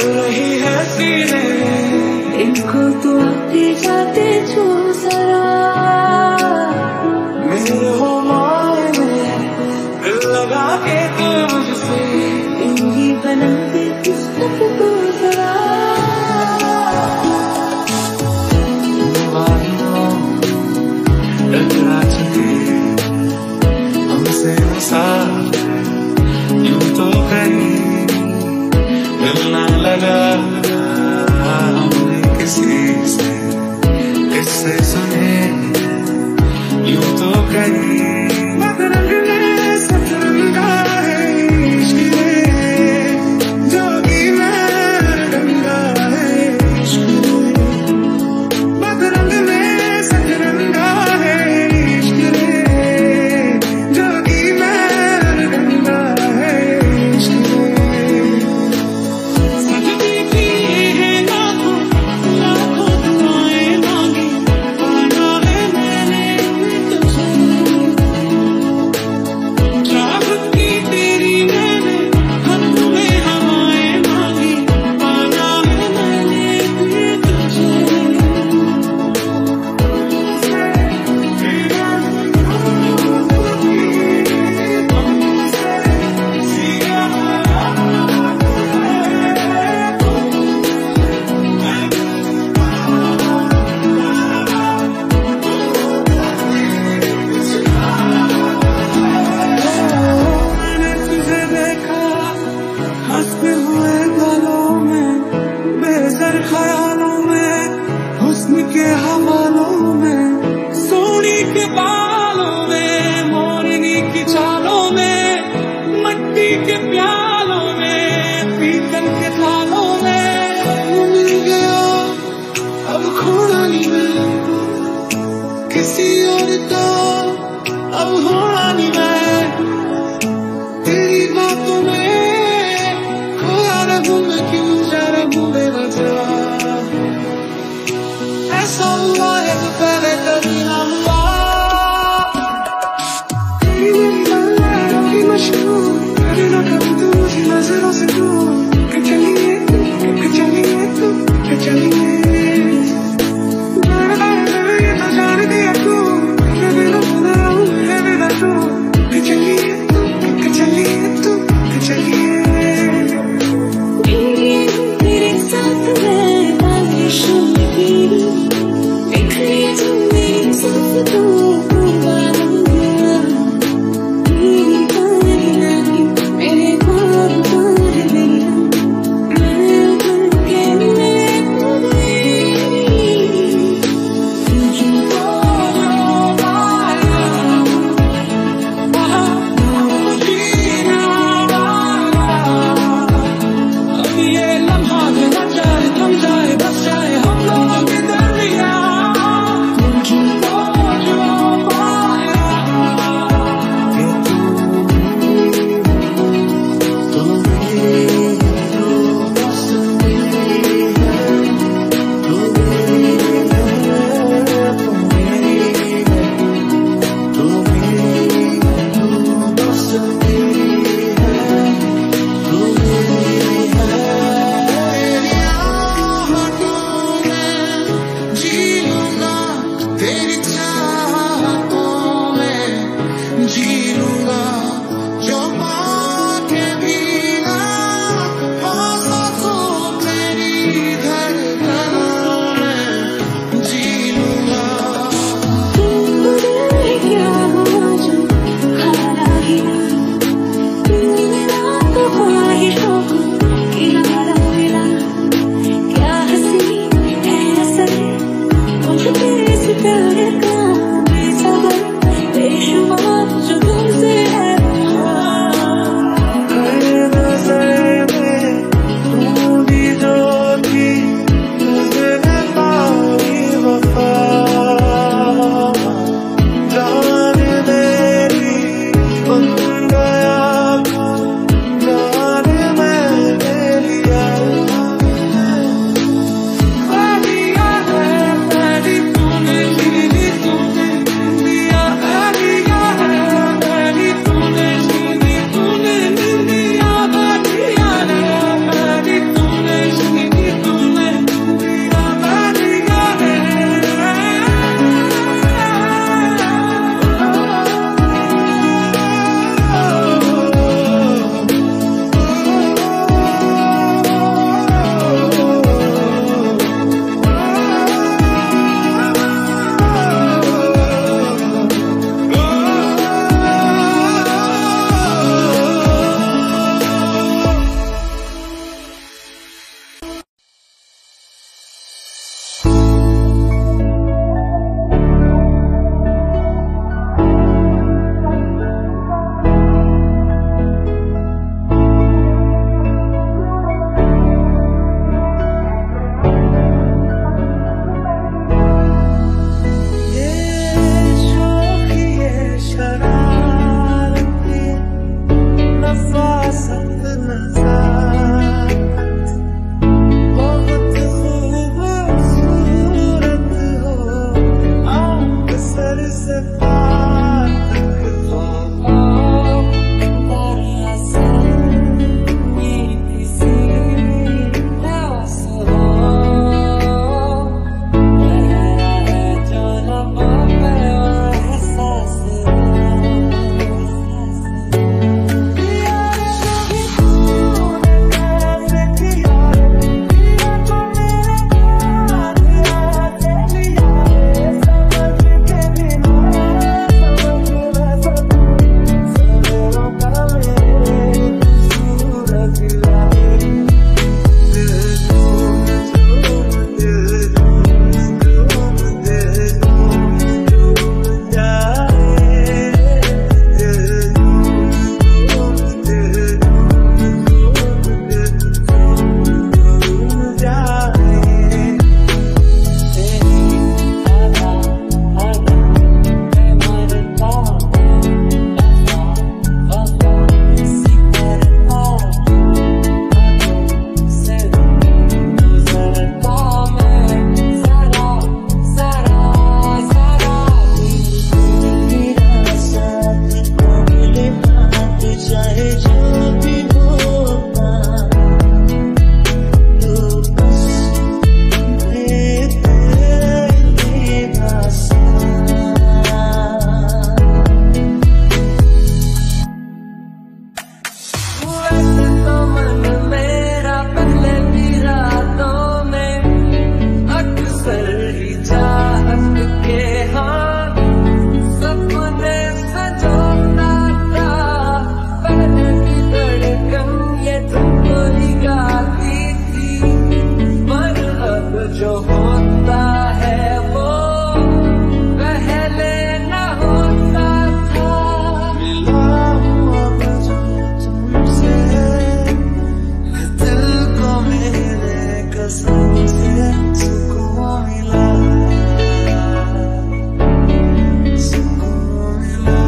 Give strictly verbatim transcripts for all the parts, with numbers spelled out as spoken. चल रही है सीने इनको तो आते जाते छू जरा मेरे हो मायने दिल लगा के तू मुझसे इन्हीं बना के किस्मत को जरा टकरा चुके हमसे मुसार यूं तो कहीं मिलना लगा हमने किसी से इससे सुने यूं तो कहीं बदरंग में सतरंगा है इश्क में जोगी में रंगा है इश्क में बदरंग में सतरंगा है इश्क में जोगी में रंगा है इश्क में किसी और को अब होना नहीं मैं तेरी बातों में खोया रहूं मैं क्यों जा रहूं बेवजह। जो होता है वो पहले न होता था। मिला हुआ तुमसे दिल को मेरे कसम से सुकून मिला, सुकून मिला।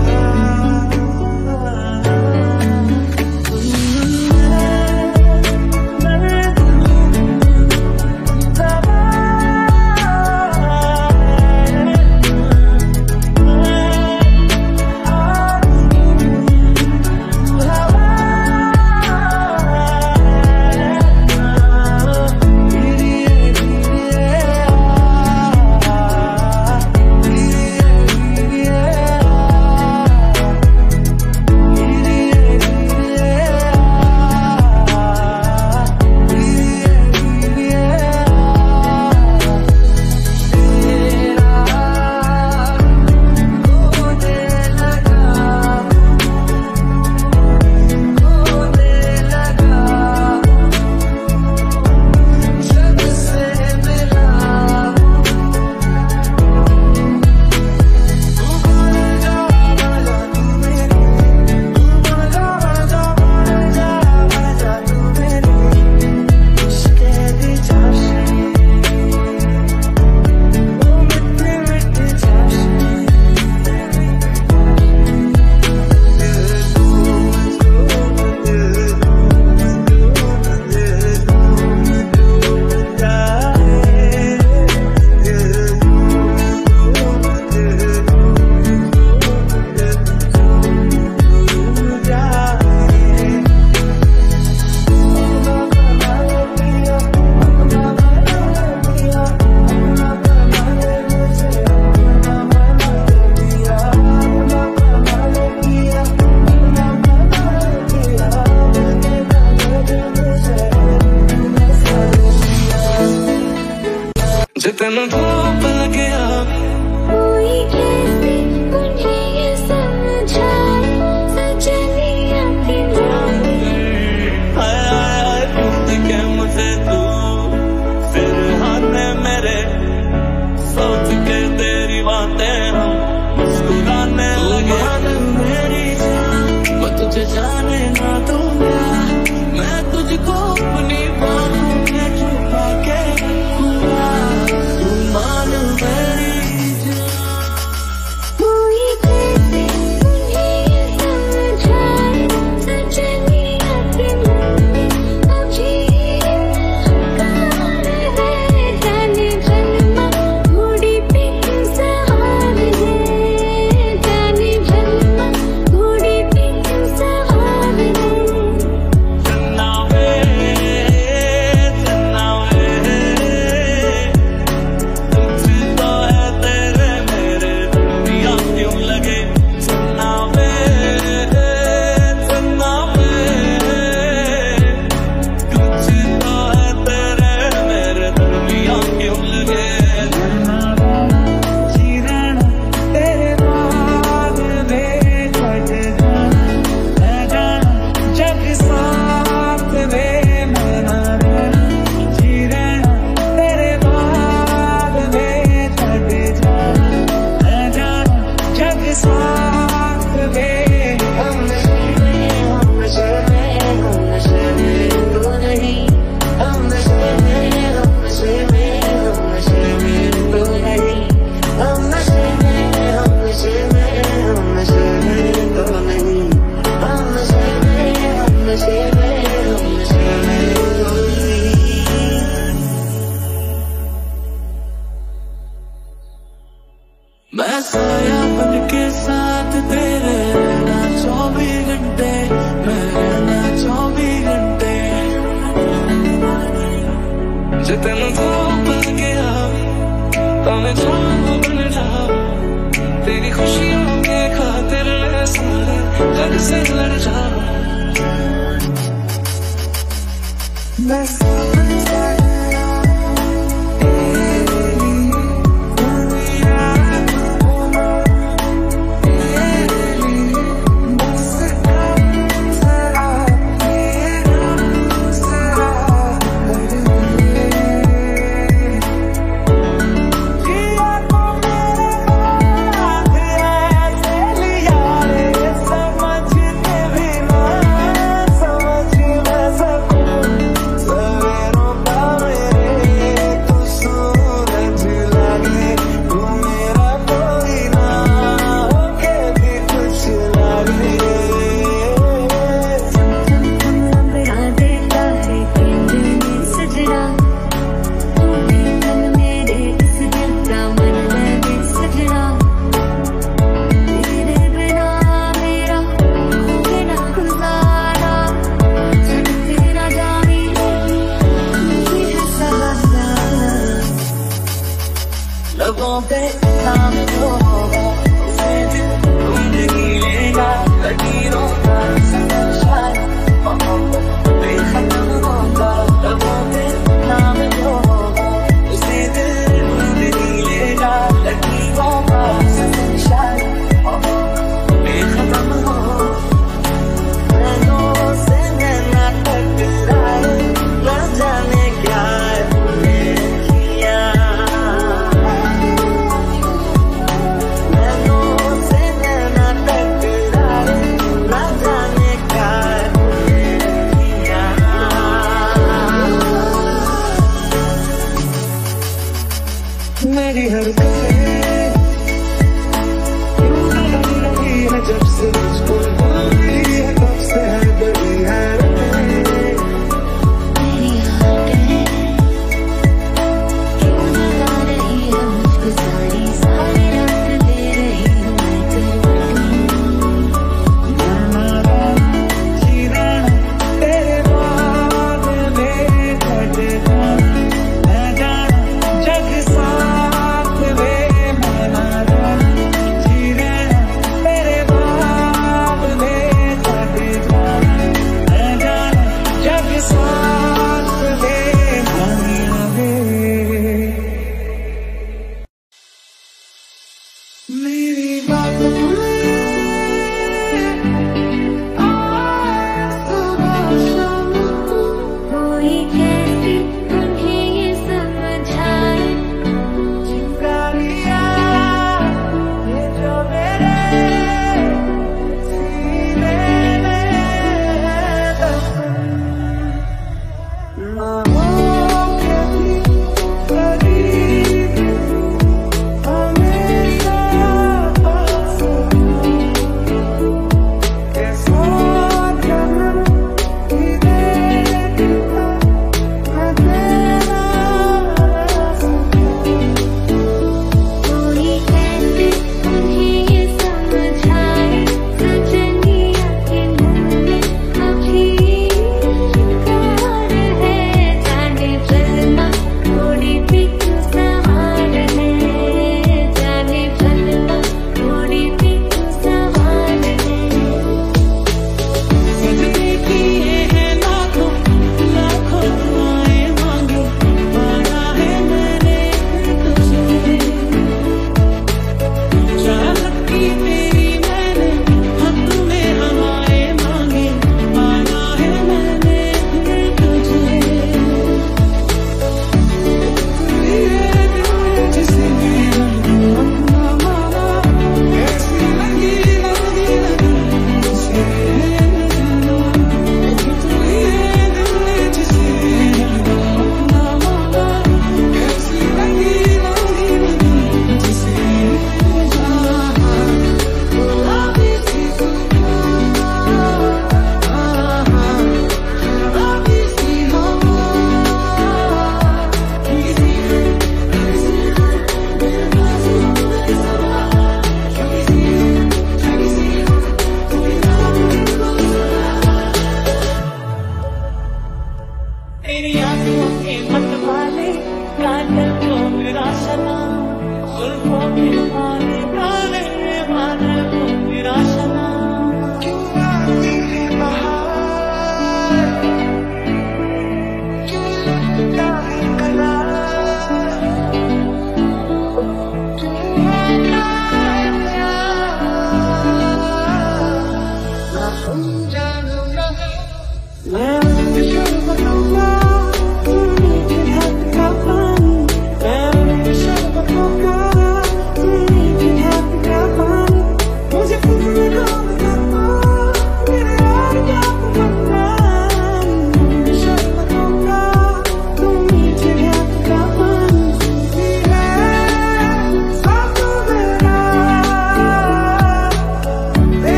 जितना धूप गया कोई कैसे मुझे ये समझाए, सजनी अपनी आया आया टूट के मुझे तू फिर हाथे मेरे, सोच के तेरी बातें हम मुस्कुराने लगे। मेरी जान मैं तुझे जाने ना दूंगा, मैं तुझको अपनी बाहों में छुपा के रखूंगा। मैं साया उनके साथ तेरे ना चौबीस घंटे, मैं ना चौबीस घंटे। जितना धूप गया तो मैं चाँद बन जाऊं, तेरी खुशियों के खातिर मैं सारे घर से लड़ जाऊं। मैं लबों पे नाम होगा, उसे दिन तुम नहीं लेगा लकीरों का इशारा, मोहब्बत बेखतम होगा, लबों पे नाम होगा, उसे दिन तुम नहीं लेगा लकीरों का इशारा, मोहब्बत बेखतम होगा। नैनों से मैं ना टकराए, ना जाने क्या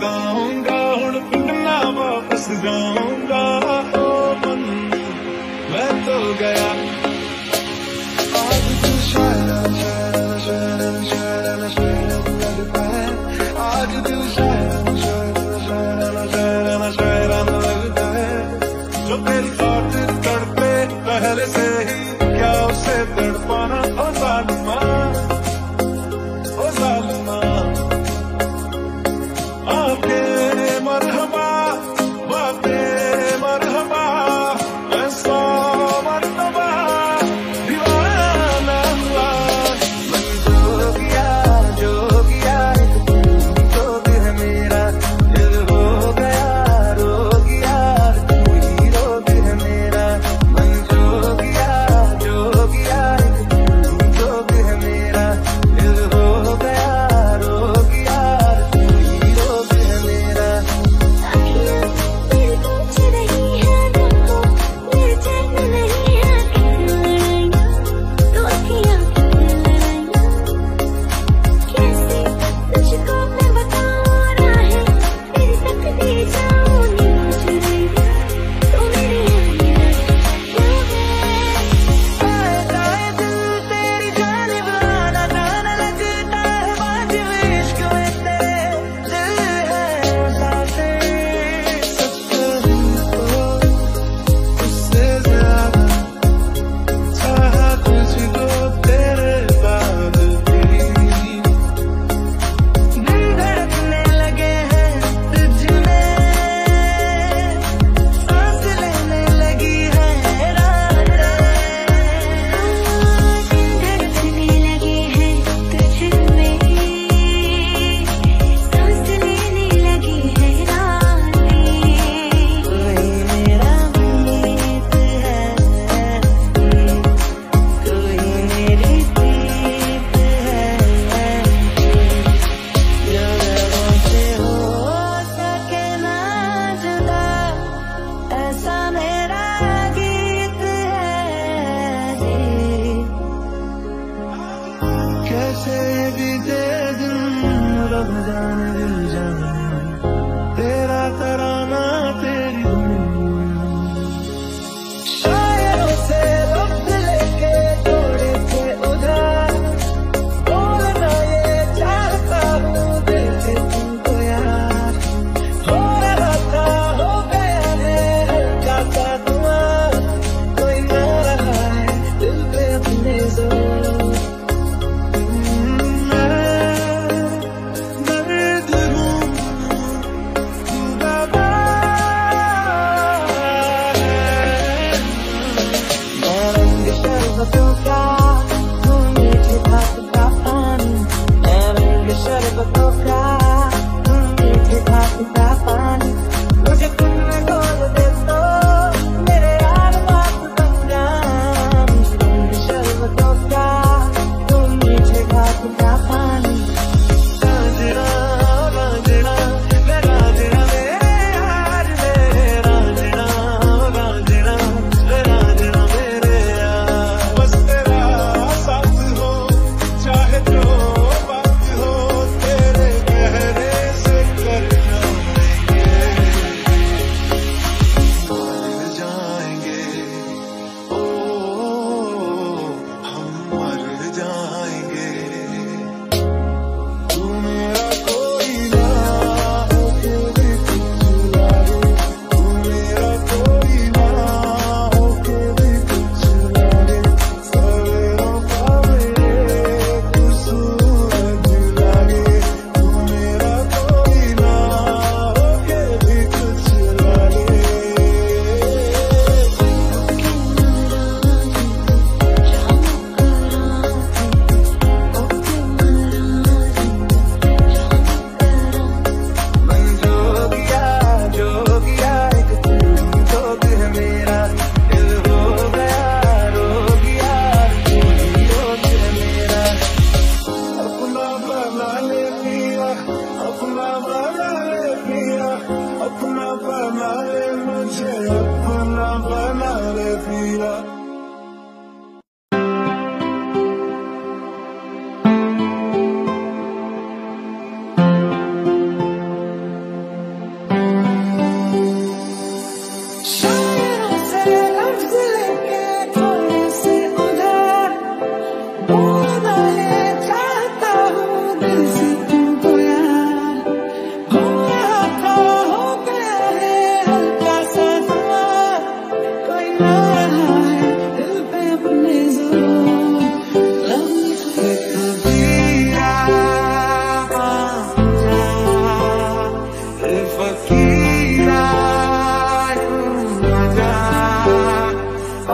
लगाऊंगा हुण पिंडना वापस जाऊंगा। ओ मन मैं तो गया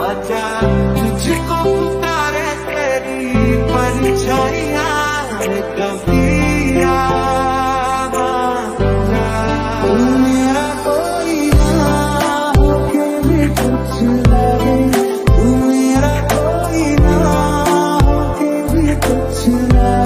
आजा तुझको उतारे तेरी परछाइयां कभी याद आजा। मेरा कोई ना होके भी कुछ लगे, तू मेरा कोई ना होके भी कुछ लगे।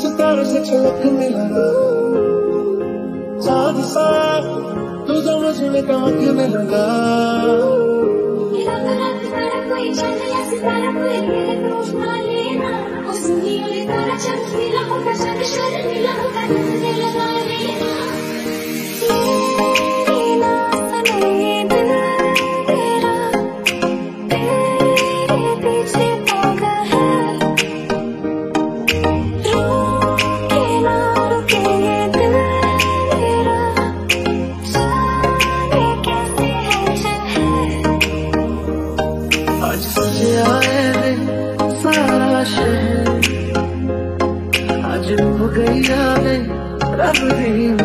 सितारों से छलक मिलाना, चाँद सा तुझे मुझ में आँख मिलाना। Oh तेरी जाने रब दी मैं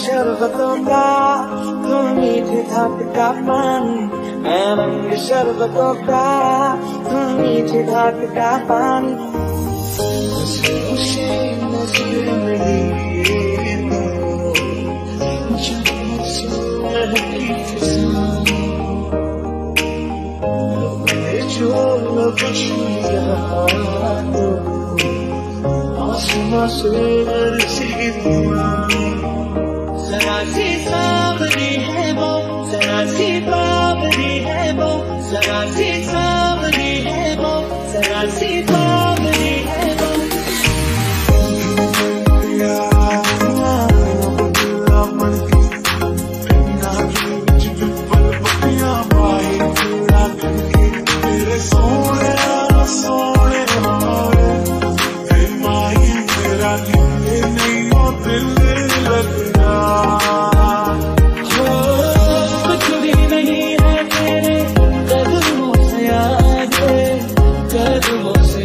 शरबतों का तुम मीठे था पिता पानी, मैं रंग शरबतों का तुम मीठे था पिता पानी। खुशी नजर मिली जो आसमां से बरसी हुआ जरा सी सांवली है वो, जरा सी बावली है वो, जरा सी सांवली है वो, जरा सी बावली है वो।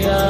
Yeah।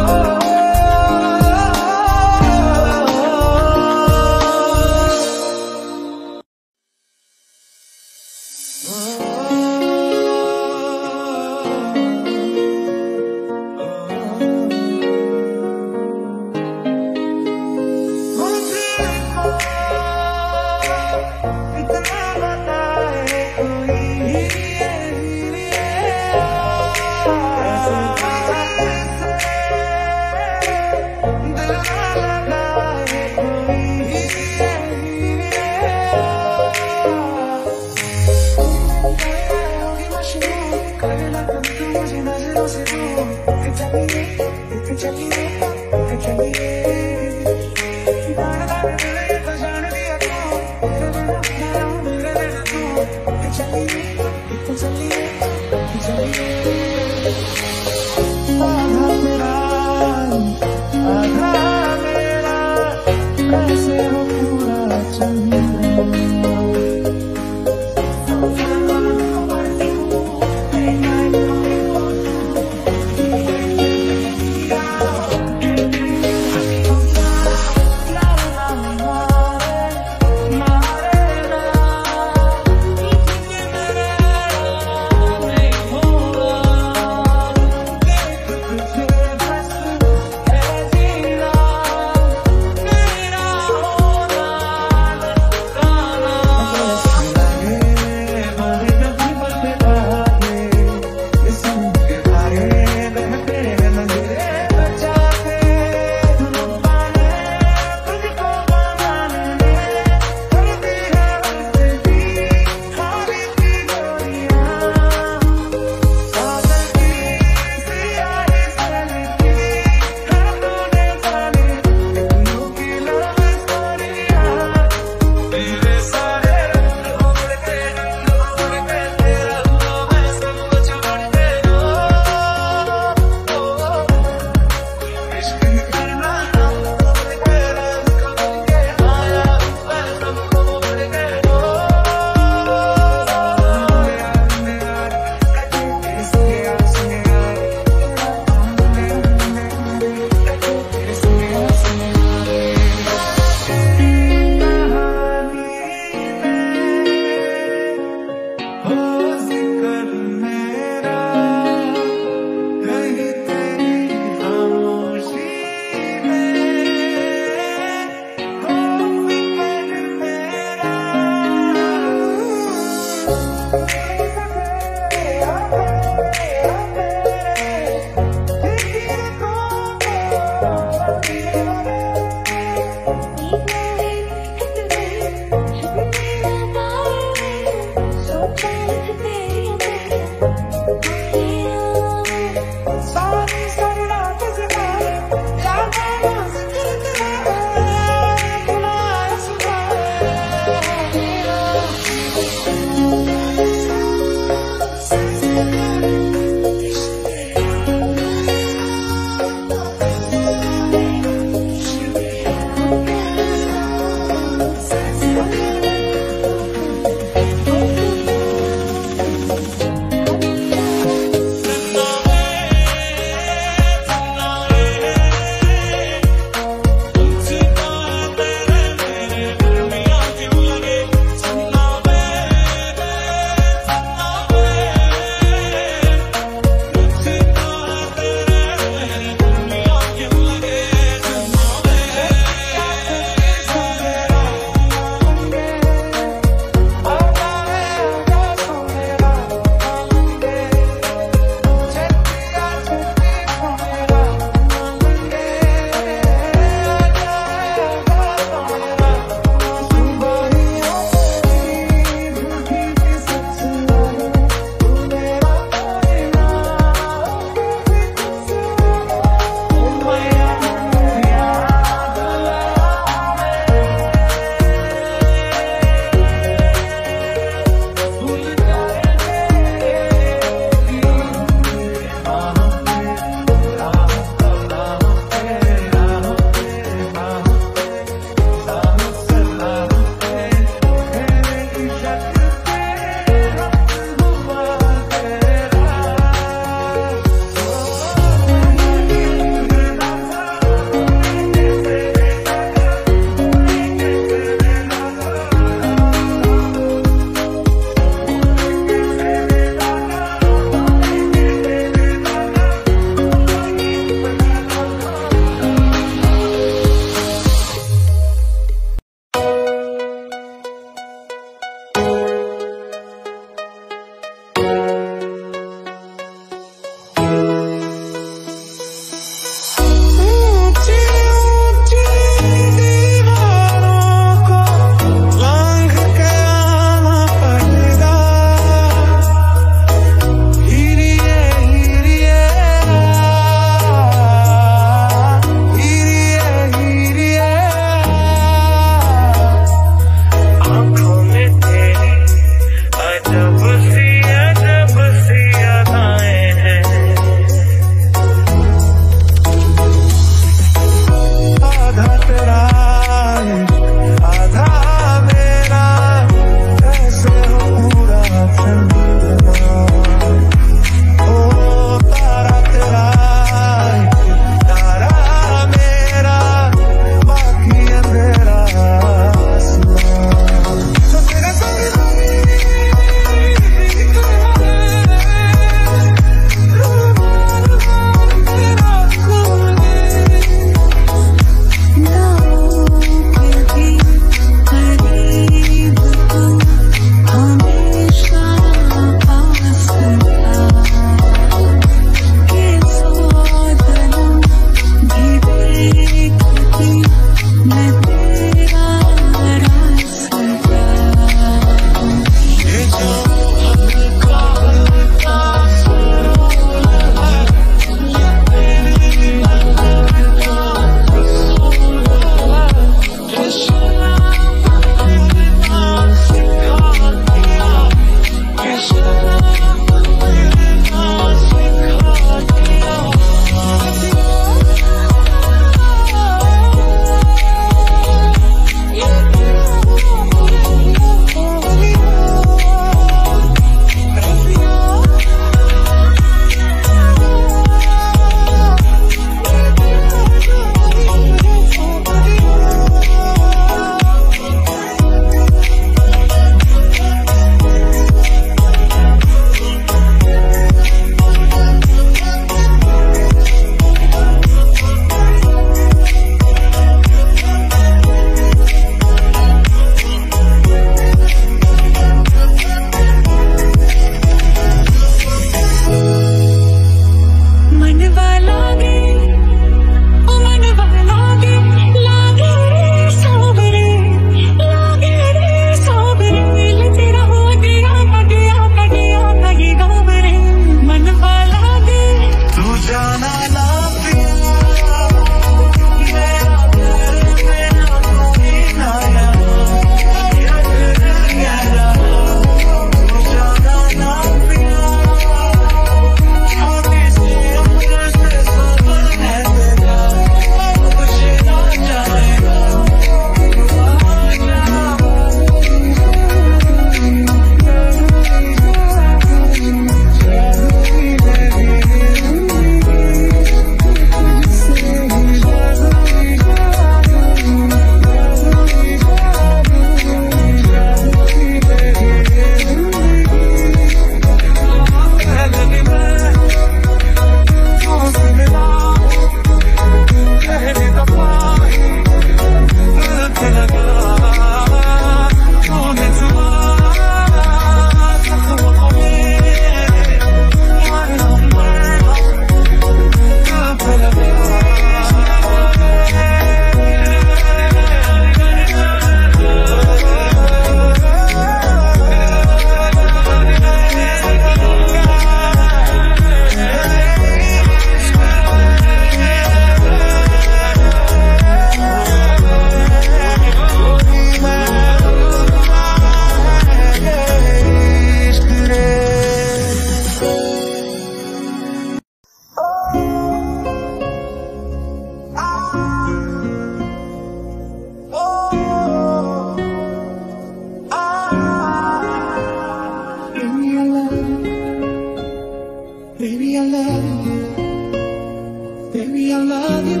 Baby, I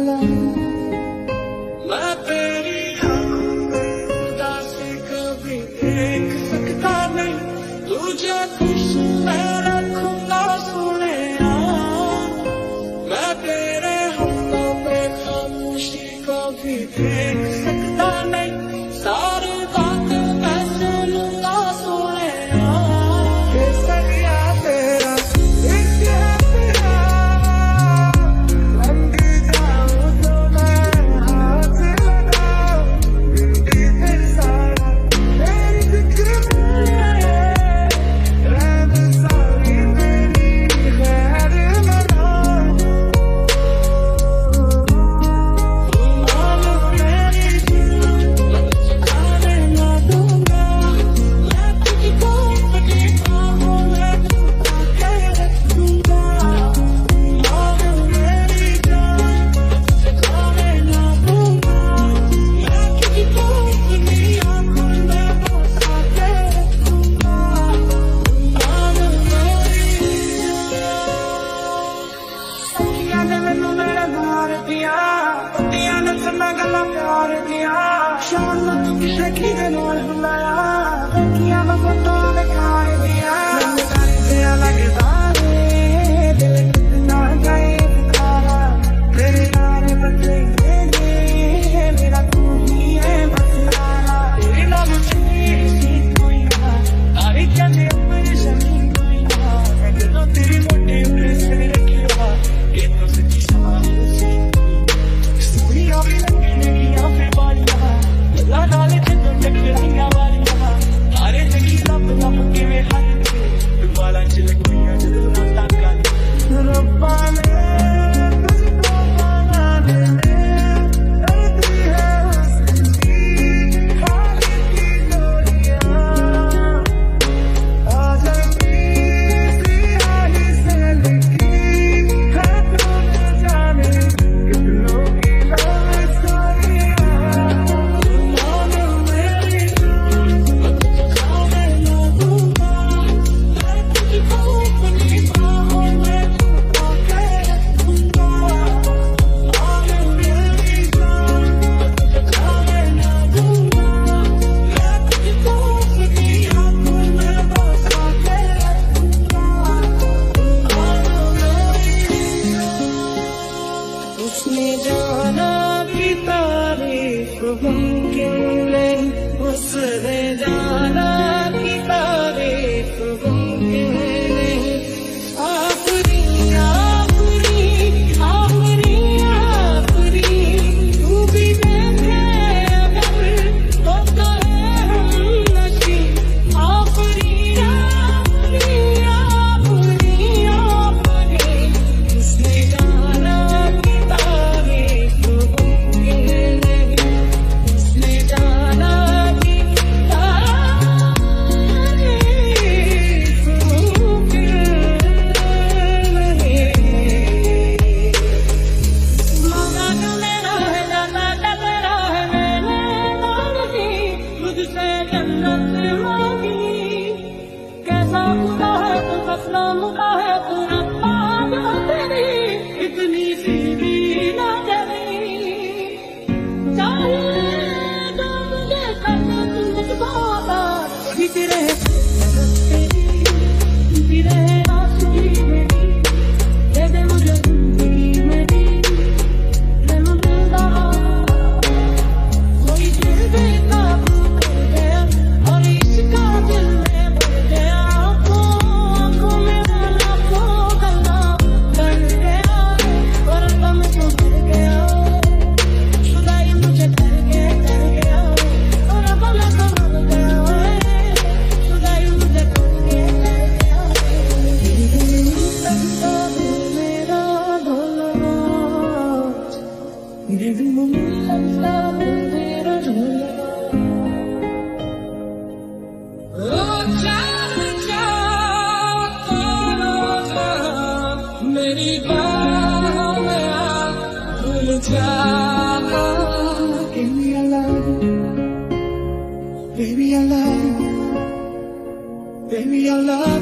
love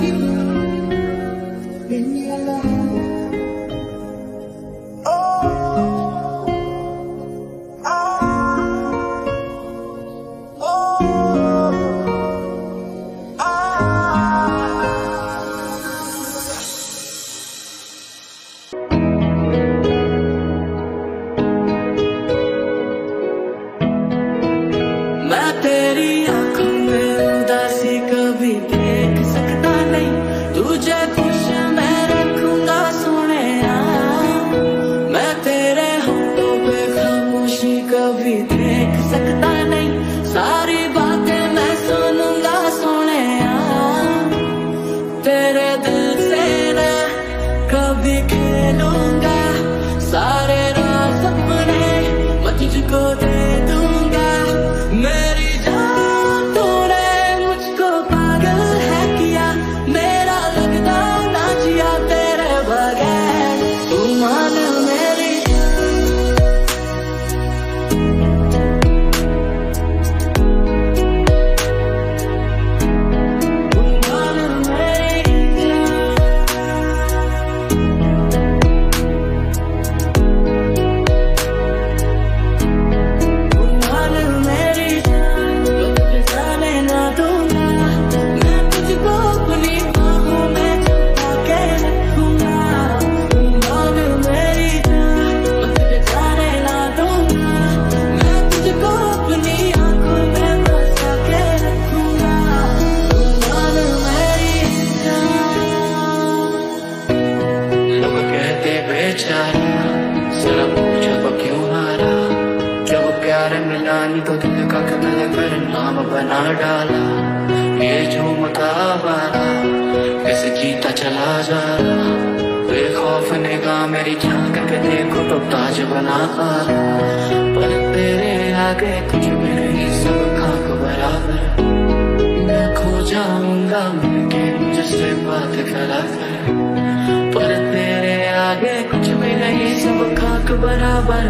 you. Baby, I love you. मान मेरी। जरा पूछा तो क्यों हारा, जब प्यार मिला नहीं तो दिल का कत्ल कर नाम बना डाला। ये झूम का वारा कैसे जीता चला जा रहा, बेखौफ निगाह मेरी झांक के देखो तो ताज बना आ रहा। पर तेरे आगे तुझ में ही सब खाक बराबर, मैं खो जाऊंगा मिलके मुझसे बात करा कर। पर तेरे आगे कुछ भी नहीं सब खाक बराबर,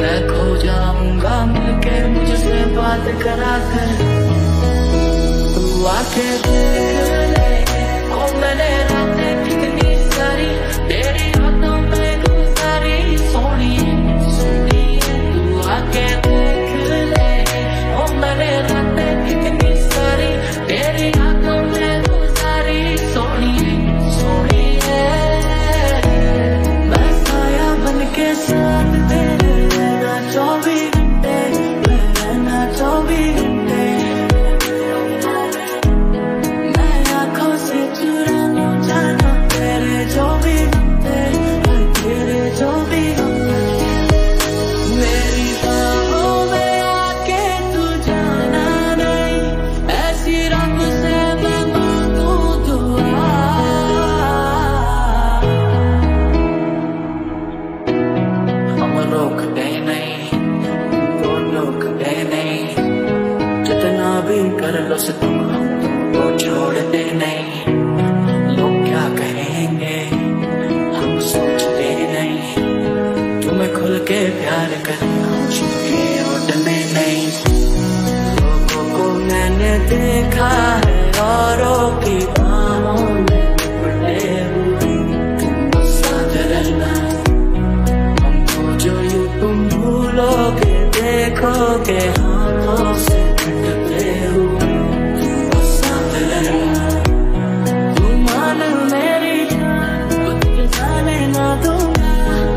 मैं खो जाऊंगा मिलके मुझसे बात करा कर। तू आके देख ले ओ मैंने रातें कितनी सारी तेरी हाथों में गुजारी सोनी सोनी। तू आके देख ले ओ मैंने रातें कितनी सारी तेरी हाथों में गुजारी सोनी सोनी। कर लो से तुम हमको छोड़ते नहीं, लोग क्या कहेंगे हम सोचते नहीं, तुम्हें खुल के प्यार करना चुके लौटने नहीं। लोगों को मैंने देखा है औरों की बाहों में पड़े हुए, तुम साथ रहना हमको जो यूं तुम भूलोगे देखोगे हाथों से।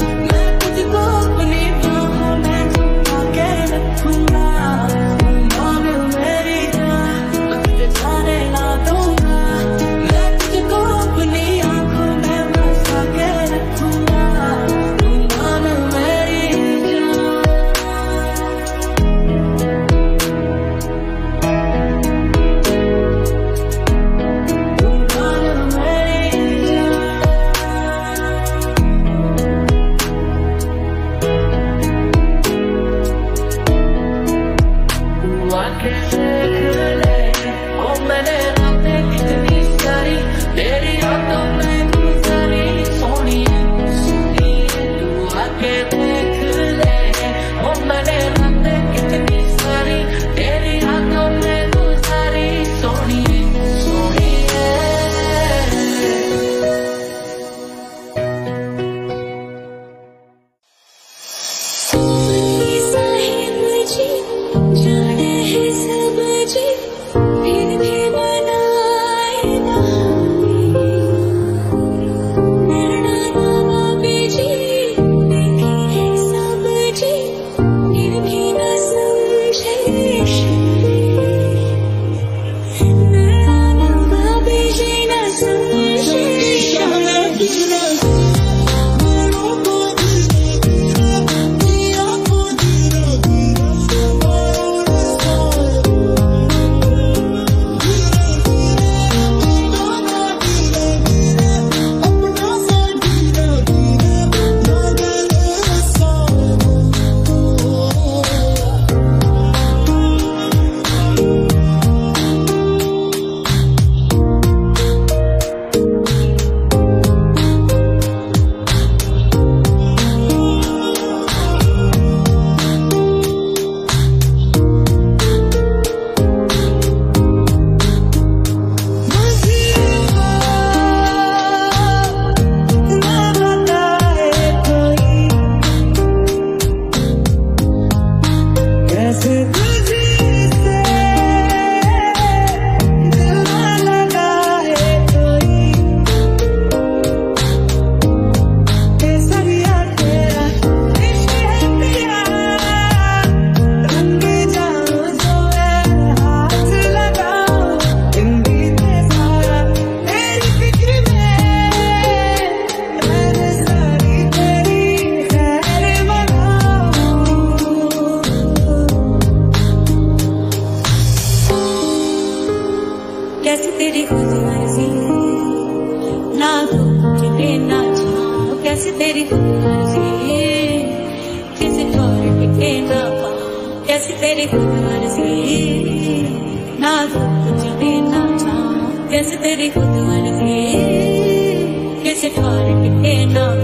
मैं तुझको अपनी बाहों में कैसे तोर के ना कैसे तेरे खुदार से ना तुझे ना चाह कैसे तेरे खुदार से कैसे तोर के ना।